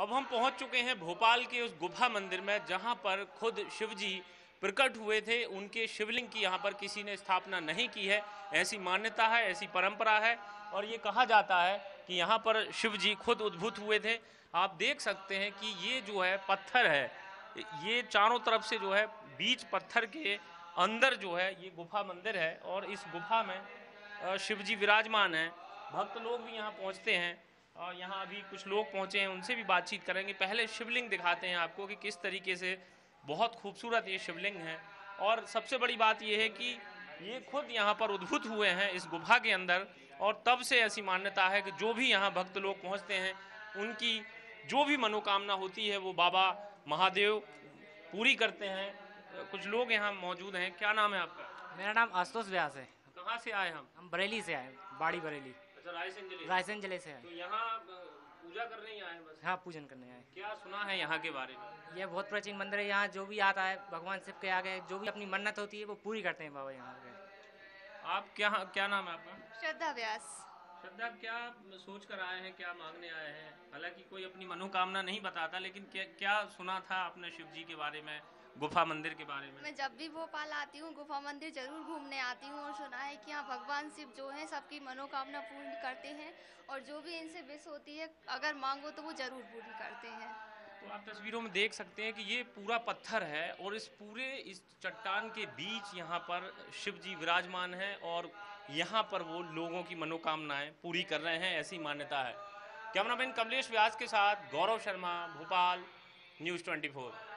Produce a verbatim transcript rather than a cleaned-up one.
अब हम पहुंच चुके हैं भोपाल के उस गुफा मंदिर में जहां पर खुद शिवजी प्रकट हुए थे। उनके शिवलिंग की यहाँ पर किसी ने स्थापना नहीं की है, ऐसी मान्यता है, ऐसी परंपरा है। और ये कहा जाता है कि यहाँ पर शिवजी खुद उद्भूत हुए थे। आप देख सकते हैं कि ये जो है पत्थर है, ये चारों तरफ से जो है बीच पत्थर के अंदर जो है ये गुफा मंदिर है और इस गुफा में शिवजी विराजमान हैं। भक्त लोग भी यहाँ पहुँचते हैं और यहाँ अभी कुछ लोग पहुँचे हैं, उनसे भी बातचीत करेंगे। पहले शिवलिंग दिखाते हैं आपको कि किस तरीके से बहुत खूबसूरत ये शिवलिंग है। और सबसे बड़ी बात ये है कि ये खुद यहाँ पर उद्भूत हुए हैं इस गुफा के अंदर। और तब से ऐसी मान्यता है कि जो भी यहाँ भक्त लोग पहुँचते हैं उनकी जो भी मनोकामना होती है वो बाबा महादेव पूरी करते हैं। कुछ लोग यहाँ मौजूद हैं। क्या नाम है आपका? मेरा नाम आस्तोष व्यास है। कहाँ से आए? हम हम बरेली से आए, बाड़ी बरेली। अच्छा, रायसेन रायसेन जिले से आए। तो यहाँ पूजा करने ही आए बस? हाँ, पूजन करने आए। क्या सुना है यहाँ के बारे में? यह बहुत प्राचीन मंदिर है। यहाँ जो भी आता है भगवान शिव के आगे जो भी अपनी मन्नत होती है वो पूरी करते हैं बाबा यहाँ के। आप क्या क्या नाम है आपका? श्रद्धा व्यास। श्रद्धा, क्या सोच कर आए हैं, क्या मांगने आए हैं? हालांकि कोई अपनी मनोकामना नहीं बताता, लेकिन क्या क्या सुना था आपने शिव जी के बारे में, गुफा मंदिर के बारे में? मैं जब भी भोपाल आती हूँ गुफा मंदिर जरूर घूमने आती हूँ और सुना है कि यहाँ भगवान शिव जो है सबकी मनोकामना पूर्ण करते हैं और जो भी इनसे विश होती है अगर मांगो तो वो जरूर पूरी करते हैं। तो आप तस्वीरों में देख सकते हैं कि ये पूरा पत्थर है और इस पूरे इस चट्टान के बीच यहाँ पर शिव जी विराजमान हैं और यहाँ पर वो लोगों की मनोकामनाएं पूरी कर रहे हैं, ऐसी मान्यता है। कैमरामैन कमलेश व्यास के साथ Gaurav Sharma, Bhopal news twenty four.